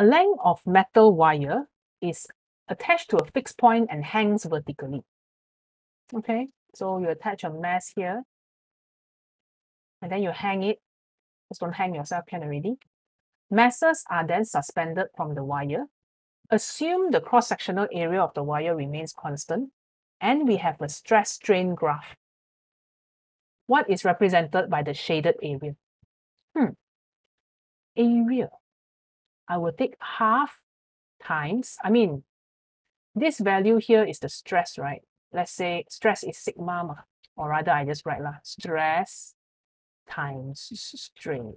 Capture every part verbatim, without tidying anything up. A length of metal wire is attached to a fixed point and hangs vertically. Okay, so you attach a mass here and then you hang it. Just don't hang yourself, can already. Masses are then suspended from the wire. Assume the cross-sectional area of the wire remains constant, and we have a stress-strain graph. What is represented by the shaded area? Hmm. Area. I will take half times, I mean, this value here is the stress, right? Let's say stress is sigma, ma, or rather I just write lah, stress times strain.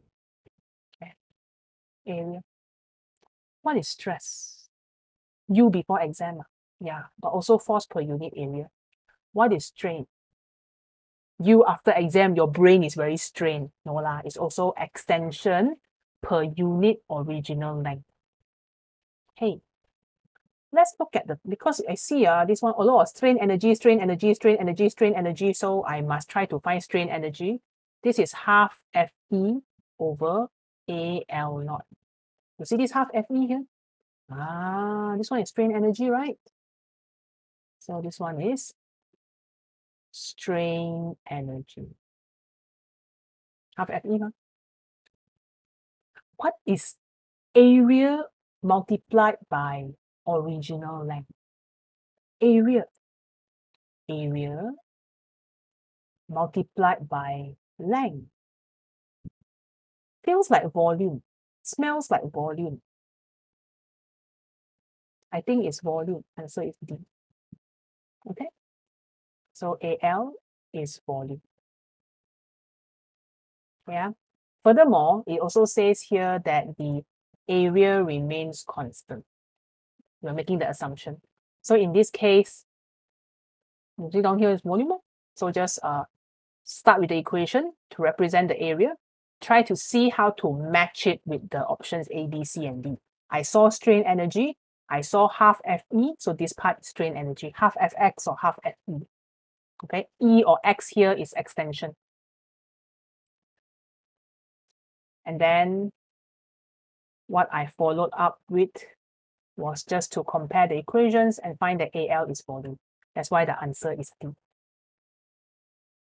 Okay. Area. What is stress? U before exam, ma. Yeah, but also force per unit area. What is strain? You after exam, your brain is very strained. No lah, it's also extension per unit original length. Hey, let's look at the, because I see uh, this one, a lot of strain energy, strain energy, strain energy, strain energy. So I must try to find strain energy. This is half Fe over A L naught. You see this half Fe here? Ah, this one is strain energy, right? So this one is strain energy. Half Fe, huh? What is area multiplied by original length? Area. Area multiplied by length. Feels like volume. Smells like volume. I think it's volume. Answer is D. Okay? So A L is volume. Yeah. Furthermore, it also says here that the area remains constant. We're making the assumption. So in this case, down here is volume. So just uh, start with the equation to represent the area. Try to see how to match it with the options A, B, C, and D. I saw strain energy. I saw half Fe. So this part is strain energy. Half Fx or half Fe. Okay, E or X here is extension. And then what I followed up with was just to compare the equations and find that A L is volume. That's why the answer is D.